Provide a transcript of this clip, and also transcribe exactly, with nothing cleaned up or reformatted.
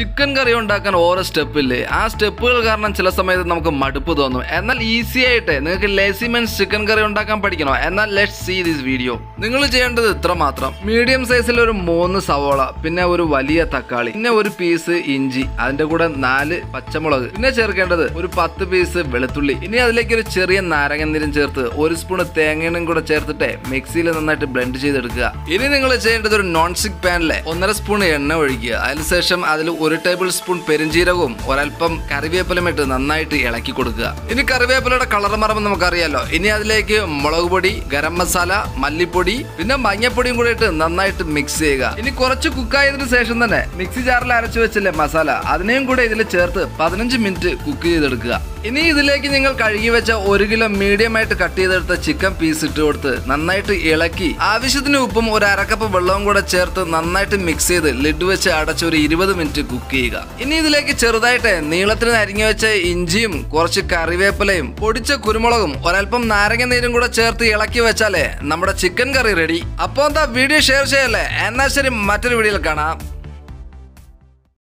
Chicken കറി ഉണ്ടാക്കാൻ ഓരോ സ്റ്റെപ്പില്ലേ, ആ സ്റ്റെപ്പുകൾ കാരണം ചില സമയത്ത് നമുക്ക് മടുപ്പ് തോന്നും. എന്നാൽ ഈസി ആയിട്ട് നിങ്ങൾക്ക് ലേസി മീൻസ് ചിക്കൻ കറി ഉണ്ടാക്കാൻ പഠിക്കണോ? എന്നാൽ ലെറ്റ്സ് സീ ദിസ് വീഡിയോ. നിങ്ങൾ ചെയ്യേണ്ടത് ഇത്ര മാത്രം. മീഡിയം സൈസിൽ ഒരു മൂന്ന് സവോള, പിന്നെ ഒരു വലിയ തക്കാളി, പിന്നെ ഒരു പീസ് ഇഞ്ചി, അതിന്റെ കൂടെ നാല് പച്ചമുളക്, പിന്നെ ചേർക്കേണ്ടത് ഒരു പത്ത് പീസ് വെളുത്തുള്ളി. ഇനി അതിലേക്ക് ഒരു ചെറിയ നാരങ്ങനീരും ചേർത്ത് ഒരു സ്പൂൺ തേങ്ങയും കൂടെ ചേർത്തിട്ട് മിക്സിയിൽ നന്നായിട്ട് ബ്ലെൻഡ് ചെയ്തെടുക്കുക. ഇനി നിങ്ങൾ ചെയ്യേണ്ടത് ഒരു നോൺ സ്റ്റിക് പാനിലെ ഒന്നര സ്പൂൺ എണ്ണ ഒഴിക്കുക. അതിനുശേഷം അതിൽ ഒരു ടേബിൾ സ്പൂൺ പെരിഞ്ചീരകവും ഒരൽപ്പം കറിവേപ്പിലും ഇട്ട് നന്നായിട്ട് ഇളക്കി കൊടുക്കുക. ഇനി കറിവേപ്പിലയുടെ കളർ മറവ് നമുക്കറിയാലോ. ഇനി അതിലേക്ക് മുളക് പൊടി, ഗരം മസാല, മല്ലിപ്പൊടി, പിന്നെ മഞ്ഞപ്പൊടിയും കൂടെ ഇട്ട് നന്നായിട്ട് മിക്സ് ചെയ്യുക. ഇനി കുറച്ച് കുക്കായതിനു ശേഷം തന്നെ മിക്സി ജാറിൽ അരച്ചു വെച്ചില്ലേ മസാല, അതിനെയും കൂടെ ഇതിൽ ചേർത്ത് പതിനഞ്ച് മിനിറ്റ് കുക്ക് ചെയ്തെടുക്കുക. ഇനി ഇതിലേക്ക് നിങ്ങൾ കഴുകി വെച്ച ഒരു കിലോ മീഡിയം ആയിട്ട് കട്ട് ചെയ്തെടുത്ത ചിക്കൻ പീസ് ഇട്ട് കൊടുത്ത് നന്നായിട്ട് ഇളക്കി ആവശ്യത്തിന് ഉപ്പും ഒരു അരക്കപ്പ് വെള്ളവും കൂടെ ചേർത്ത് നന്നായിട്ട് മിക്സ് ചെയ്ത് ലിഡ് വെച്ച് അടച്ച് ഒരു ഇരുപത് മിനിറ്റ് കുക്ക് ചെയ്യുക. ഇനി ഇതിലേക്ക് ചെറുതായിട്ട് നീളത്തിന് അരിഞ്ഞു വെച്ച ഇഞ്ചിയും കുറച്ച് കറിവേപ്പിലയും പൊടിച്ച കുരുമുളകും ഒരൽപ്പം നാരങ്ങ നീരും കൂടെ ചേർത്ത് ഇളക്കി വെച്ചാലേ നമ്മുടെ ചിക്കൻ കറി റെഡി. അപ്പോൾ എന്താ വീഡിയോ ഷെയർ ചെയ്യല്ലേ? എന്നാൽ ശരി, മറ്റൊരു വീഡിയോയിൽ കാണാം.